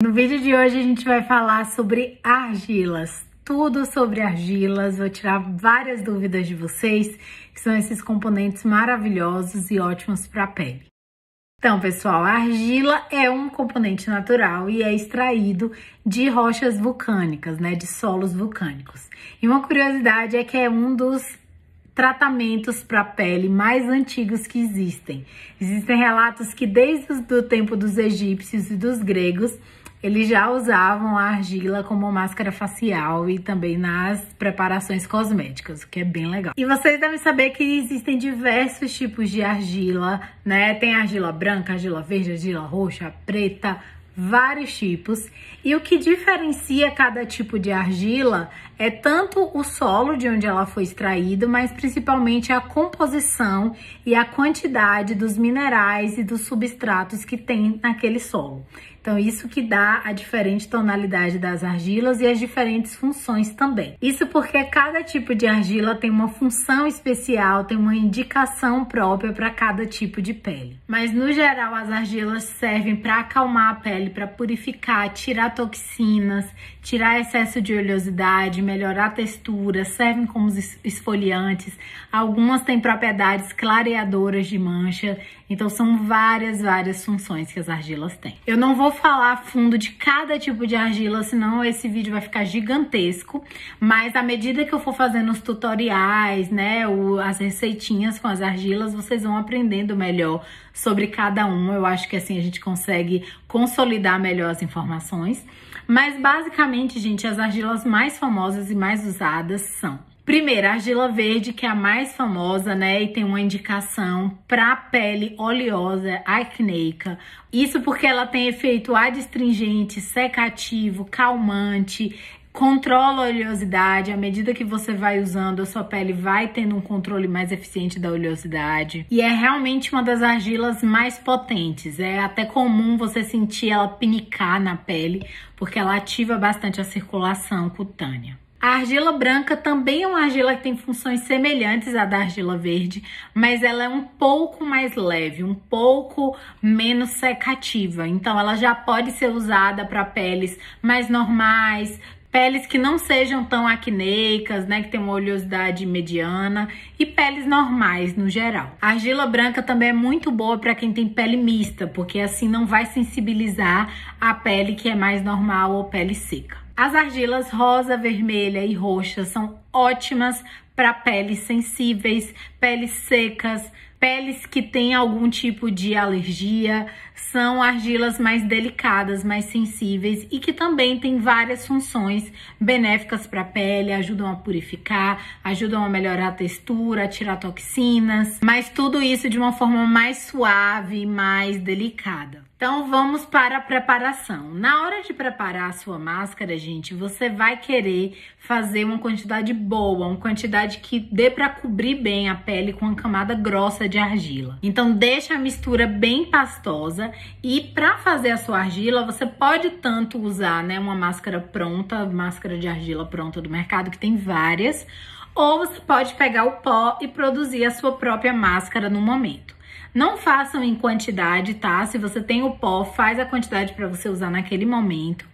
No vídeo de hoje a gente vai falar sobre argilas, tudo sobre argilas, vou tirar várias dúvidas de vocês, que são esses componentes maravilhosos e ótimos para a pele. Então, pessoal, a argila é um componente natural e é extraído de rochas vulcânicas, né, de solos vulcânicos. E uma curiosidade é que é um dos tratamentos para a pele mais antigos que existem. Existem relatos que desde o tempo dos egípcios e dos gregos, eles já usavam a argila como máscara facial e também nas preparações cosméticas, o que é bem legal. E vocês devem saber que existem diversos tipos de argila, né? Tem argila branca, argila verde, argila roxa, preta, vários tipos. E o que diferencia cada tipo de argila é tanto o solo de onde ela foi extraída, mas principalmente a composição e a quantidade dos minerais e dos substratos que tem naquele solo. Então, isso que dá a diferente tonalidade das argilas e as diferentes funções também. Isso porque cada tipo de argila tem uma função especial, tem uma indicação própria para cada tipo de pele. Mas, no geral, as argilas servem para acalmar a pele, para purificar, tirar toxinas, tirar excesso de oleosidade, melhorar a textura, servem como esfoliantes. Algumas têm propriedades clareadoras de mancha. Então, são várias funções que as argilas têm. Eu não vou falar a fundo de cada tipo de argila, senão esse vídeo vai ficar gigantesco, mas à medida que eu for fazendo os tutoriais, né, as receitinhas com as argilas, vocês vão aprendendo melhor sobre cada um. Eu acho que assim a gente consegue consolidar melhor as informações. Mas basicamente, gente, as argilas mais famosas e mais usadas são: primeiro, a argila verde, que é a mais famosa, né, e tem uma indicação para pele oleosa, acneica. Isso porque ela tem efeito adstringente, secativo, calmante, controla a oleosidade. À medida que você vai usando, a sua pele vai tendo um controle mais eficiente da oleosidade. E é realmente uma das argilas mais potentes. É até comum você sentir ela pinicar na pele, porque ela ativa bastante a circulação cutânea. A argila branca também é uma argila que tem funções semelhantes à da argila verde, mas ela é um pouco mais leve, um pouco menos secativa. Então, ela já pode ser usada para peles mais normais, peles que não sejam tão acneicas, né, que tem uma oleosidade mediana, e peles normais no geral. A argila branca também é muito boa para quem tem pele mista, porque assim não vai sensibilizar a pele que é mais normal ou pele seca. As argilas rosa, vermelha e roxa são ótimas para peles sensíveis, peles secas, peles que têm algum tipo de alergia. São argilas mais delicadas, mais sensíveis e que também têm várias funções benéficas para a pele, ajudam a purificar, ajudam a melhorar a textura, a tirar toxinas, mas tudo isso de uma forma mais suave, mais delicada. Então, vamos para a preparação. Na hora de preparar a sua máscara, gente, você vai querer fazer uma quantidade boa, uma quantidade que dê para cobrir bem a pele com uma camada grossa de argila. Então, deixa a mistura bem pastosa e para fazer a sua argila, você pode tanto usar, né, uma máscara pronta, máscara de argila pronta do mercado, que tem várias, ou você pode pegar o pó e produzir a sua própria máscara no momento. Não façam em quantidade, tá? Se você tem o pó, faz a quantidade para você usar naquele momento.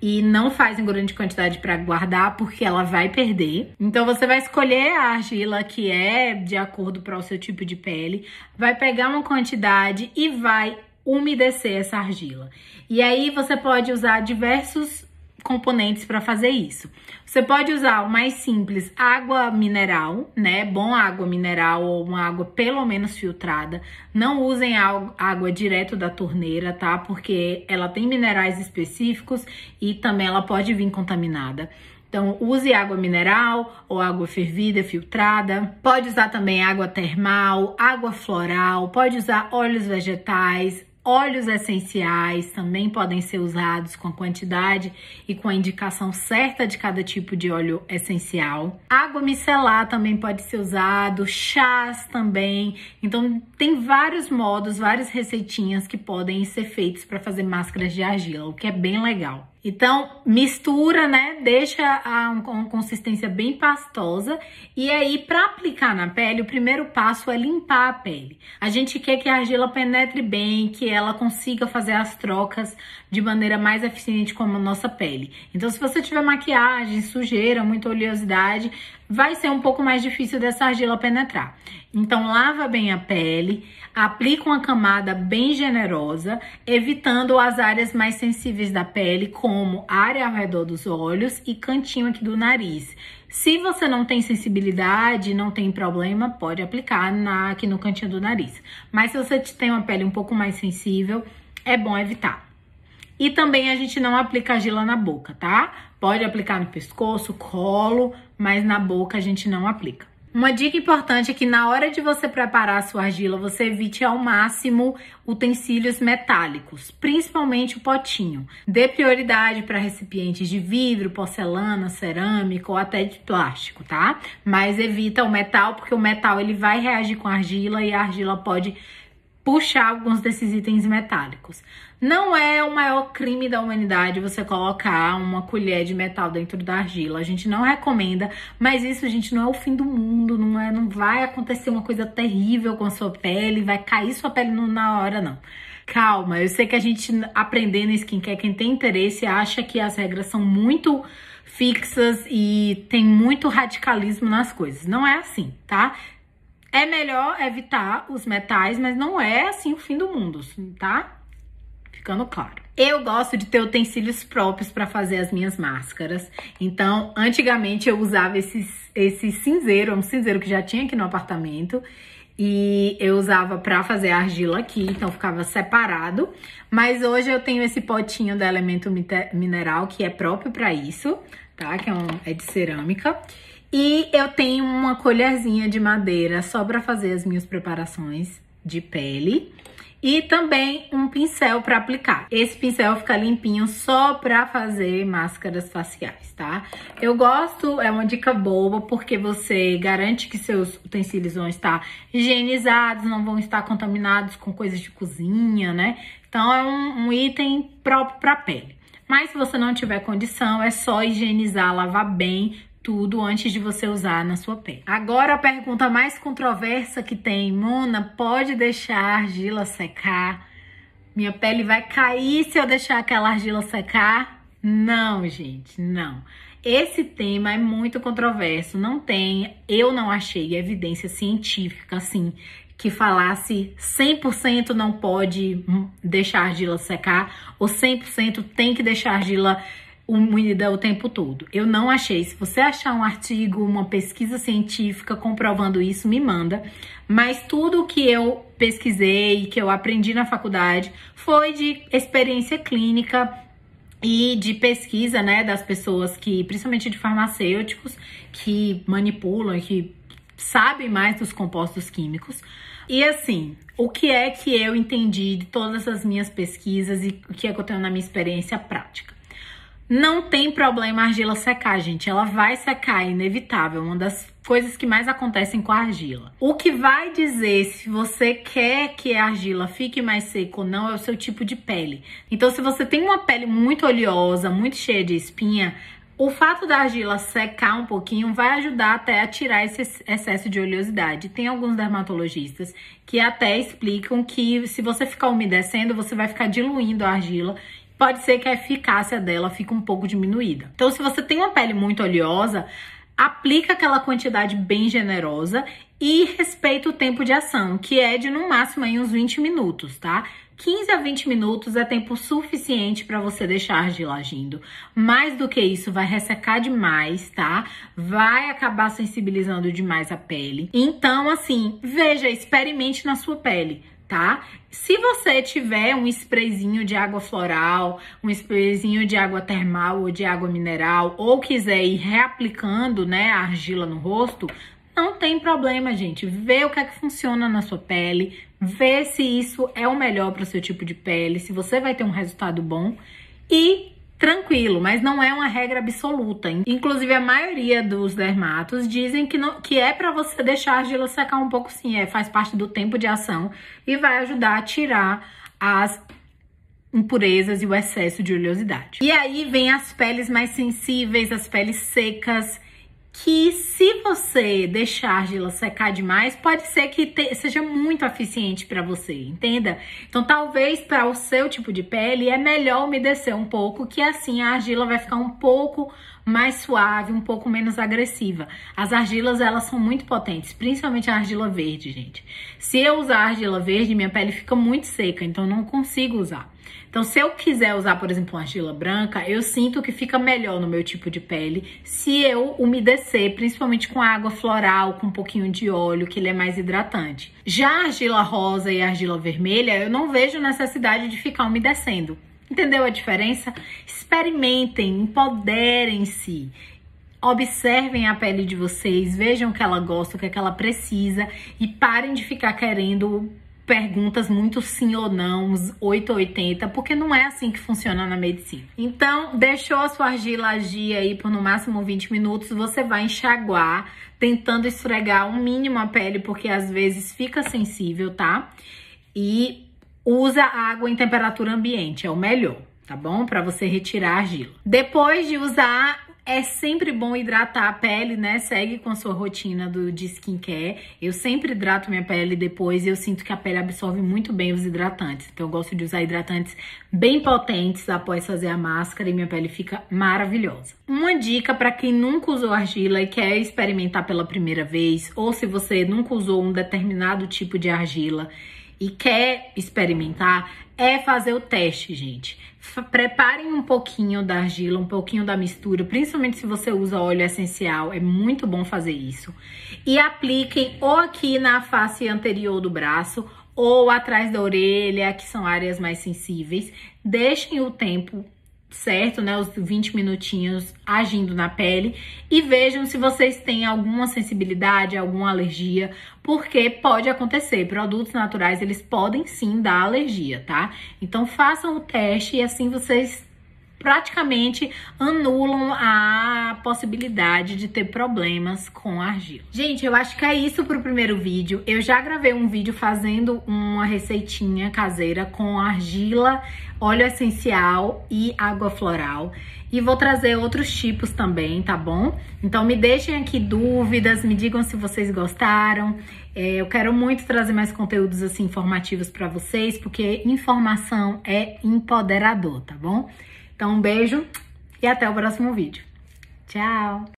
E não faz em grande quantidade para guardar, porque ela vai perder. Então, você vai escolher a argila que é de acordo para o seu tipo de pele. Vai pegar uma quantidade e vai umedecer essa argila. E aí, você pode usar diversos componentes para fazer isso. Você pode usar o mais simples, água mineral, né? Bom, água mineral ou uma água pelo menos filtrada. Não usem água direto da torneira, tá? Porque ela tem minerais específicos e também ela pode vir contaminada. Então, use água mineral ou água fervida, filtrada. Pode usar também água termal, água floral, pode usar óleos vegetais. Óleos essenciais também podem ser usados com a quantidade e com a indicação certa de cada tipo de óleo essencial. Água micelar também pode ser usado, chás também. Então, tem vários modos, várias receitinhas que podem ser feitas para fazer máscaras de argila, o que é bem legal. Então, mistura, né? Deixa uma consistência bem pastosa. E aí, para aplicar na pele, o primeiro passo é limpar a pele. A gente quer que a argila penetre bem, que ela consiga fazer as trocas de maneira mais eficiente com a nossa pele. Então, se você tiver maquiagem, sujeira, muita oleosidade, vai ser um pouco mais difícil dessa argila penetrar. Então, lava bem a pele, aplica uma camada bem generosa, evitando as áreas mais sensíveis da pele, como área ao redor dos olhos e cantinho aqui do nariz. Se você não tem sensibilidade, não tem problema, pode aplicar aqui no cantinho do nariz. Mas se você tem uma pele um pouco mais sensível, é bom evitar. E também a gente não aplica argila na boca, tá? Pode aplicar no pescoço, colo, mas na boca a gente não aplica. Uma dica importante é que na hora de você preparar a sua argila, você evite ao máximo utensílios metálicos, principalmente o potinho. Dê prioridade para recipientes de vidro, porcelana, cerâmica ou até de plástico, tá? Mas evita o metal, porque o metal ele vai reagir com a argila e a argila pode puxar alguns desses itens metálicos. Não é o maior crime da humanidade você colocar uma colher de metal dentro da argila. A gente não recomenda, mas isso, gente, não é o fim do mundo, não vai acontecer uma coisa terrível com a sua pele, vai cair sua pele na hora, não. Calma, eu sei que a gente aprendendo skincare, quem tem interesse acha que as regras são muito fixas e tem muito radicalismo nas coisas. Não é assim, tá? É melhor evitar os metais, mas não é assim o fim do mundo, tá? Ficando claro. Eu gosto de ter utensílios próprios para fazer as minhas máscaras. Então, antigamente eu usava esse cinzeiro, é um cinzeiro que já tinha aqui no apartamento. E eu usava pra fazer a argila aqui, então ficava separado. Mas hoje eu tenho esse potinho da Elemento Mineral, que é próprio pra isso, tá? Que é de cerâmica. E eu tenho uma colherzinha de madeira só pra fazer as minhas preparações de pele. E também um pincel pra aplicar. Esse pincel fica limpinho só pra fazer máscaras faciais, tá? Eu gosto, é uma dica boba, porque você garante que seus utensílios vão estar higienizados, não vão estar contaminados com coisas de cozinha, né? Então é um item próprio pra pele. Mas se você não tiver condição, é só higienizar, lavar bem tudo antes de você usar na sua pele. Agora a pergunta mais controversa que tem: Mona, pode deixar a argila secar? Minha pele vai cair se eu deixar aquela argila secar? Não, gente, não. Esse tema é muito controverso, eu não achei evidência científica, assim, que falasse 100% não pode deixar a argila secar, ou 100% tem que deixar a argila úmida o tempo todo. Eu não achei. Se você achar um artigo, uma pesquisa científica comprovando isso, me manda. Mas tudo que eu pesquisei, que eu aprendi na faculdade, foi de experiência clínica e de pesquisa, né, das pessoas que, principalmente de farmacêuticos, que manipulam, que sabem mais dos compostos químicos. E assim, o que é que eu entendi de todas as minhas pesquisas e o que é que eu tenho na minha experiência prática? Não tem problema a argila secar, gente. Ela vai secar, é inevitável. Uma das coisas que mais acontecem com a argila. O que vai dizer se você quer que a argila fique mais seca ou não é o seu tipo de pele. Então, se você tem uma pele muito oleosa, muito cheia de espinha, o fato da argila secar um pouquinho vai ajudar até a tirar esse excesso de oleosidade. Tem alguns dermatologistas que até explicam que se você ficar umedecendo, você vai ficar diluindo a argila. Pode ser que a eficácia dela fique um pouco diminuída. Então, se você tem uma pele muito oleosa, aplica aquela quantidade bem generosa e respeita o tempo de ação, que é de, no máximo, aí, uns 20 minutos, tá? 15 a 20 minutos é tempo suficiente para você deixar a argila agindo. Mais do que isso, vai ressecar demais, tá? Vai acabar sensibilizando demais a pele. Então, assim, veja, experimente na sua pele, tá? Se você tiver um sprayzinho de água floral, um sprayzinho de água termal ou de água mineral, ou quiser ir reaplicando, né, a argila no rosto, não tem problema, gente. Vê o que é que funciona na sua pele, vê se isso é o melhor para o seu tipo de pele, se você vai ter um resultado bom e tranquilo, mas não é uma regra absoluta. Inclusive, a maioria dos dermatos dizem que é pra você deixar a argila secar um pouco, sim. Faz parte do tempo de ação e vai ajudar a tirar as impurezas e o excesso de oleosidade. E aí vem as peles mais sensíveis, as peles secas, que se você deixar a argila secar demais, pode ser que seja muito eficiente para você, entenda? Então, talvez para o seu tipo de pele é melhor umedecer um pouco, que assim a argila vai ficar um pouco mais suave, um pouco menos agressiva. As argilas, elas são muito potentes, principalmente a argila verde, gente. Se eu usar argila verde, minha pele fica muito seca, então não consigo usar. Então, se eu quiser usar, por exemplo, uma argila branca, eu sinto que fica melhor no meu tipo de pele se eu umedecer, principalmente com água floral, com um pouquinho de óleo, que ele é mais hidratante. Já a argila rosa e a argila vermelha, eu não vejo necessidade de ficar umedecendo. Entendeu a diferença? Experimentem, empoderem-se. Observem a pele de vocês, vejam o que ela gosta, o que ela precisa e parem de ficar querendo perguntas muito sim ou não, 8 ou 80, porque não é assim que funciona na medicina. Então, deixou a sua argila agir aí por no máximo 20 minutos, você vai enxaguar, tentando esfregar o mínimo a pele, porque às vezes fica sensível, tá? E usa água em temperatura ambiente, é o melhor, tá bom? Pra você retirar a argila. Depois de usar, é sempre bom hidratar a pele, né? Segue com a sua rotina de skincare. Eu sempre hidrato minha pele depois e eu sinto que a pele absorve muito bem os hidratantes. Então, eu gosto de usar hidratantes bem potentes após fazer a máscara e minha pele fica maravilhosa. Uma dica para quem nunca usou argila e quer experimentar pela primeira vez, ou se você nunca usou um determinado tipo de argila e quer experimentar, é fazer o teste, gente. Preparem um pouquinho da argila, um pouquinho da mistura, principalmente se você usa óleo essencial, é muito bom fazer isso. E apliquem ou aqui na face anterior do braço, ou atrás da orelha, que são áreas mais sensíveis. Deixem o tempo certo, né, os 20 minutinhos agindo na pele e vejam se vocês têm alguma sensibilidade, alguma alergia, porque pode acontecer, produtos naturais eles podem sim dar alergia, tá? Então façam o teste e assim vocês praticamente anulam a possibilidade de ter problemas com argila. Gente, eu acho que é isso pro primeiro vídeo. Eu já gravei um vídeo fazendo uma receitinha caseira com argila, óleo essencial e água floral. E vou trazer outros tipos também, tá bom? Então me deixem aqui dúvidas, me digam se vocês gostaram. Eu quero muito trazer mais conteúdos assim informativos pra vocês, porque informação é empoderador, tá bom? Então, um beijo e até o próximo vídeo. Tchau!